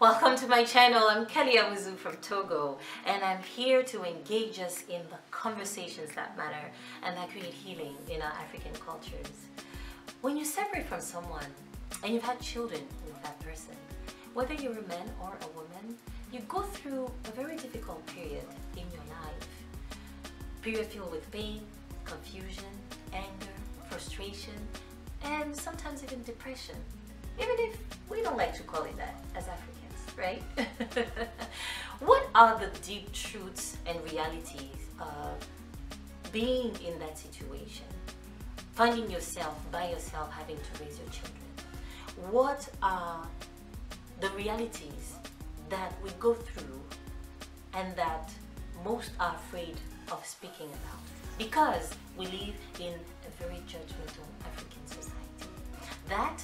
Welcome to my channel. I'm Kelly Awuzu from Togo, and I'm here to engage us in the conversations that matter and that create healing in our African cultures. When you separate from someone and you've had children with that person, whether you're a man or a woman, you go through a very difficult period in your life. Period filled with pain, confusion, anger, frustration, and sometimes even depression. Even if we don't like to call it that as Africans, right? What are the deep truths and realities of being in that situation? Finding yourself by yourself, having to raise your children. What are the realities that we go through and that most are afraid of speaking about? Because we live in a very judgmental African society. That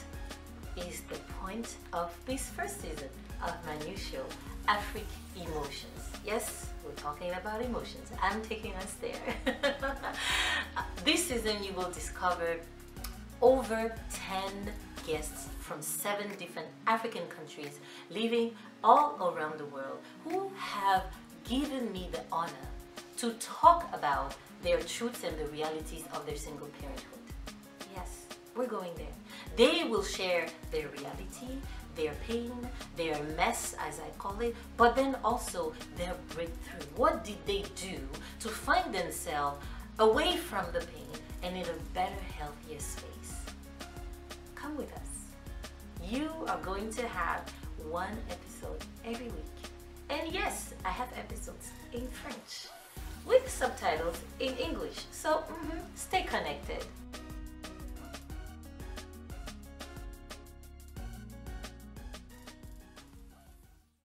is the point of this first season of my new show, Afrik' Emotions. Yes, we're talking about emotions. I'm taking us there. This season you will discover over 10 guests from 7 different African countries living all around the world who have given me the honor to talk about their truths and the realities of their single parenthood. Yes, we're going there. They will share their reality, their pain, their mess as I call it, but then also their breakthrough. What did they do to find themselves away from the pain and in a better, healthier space? Come with us. You are going to have one episode every week. And yes, I have episodes in French with subtitles in English. So stay connected.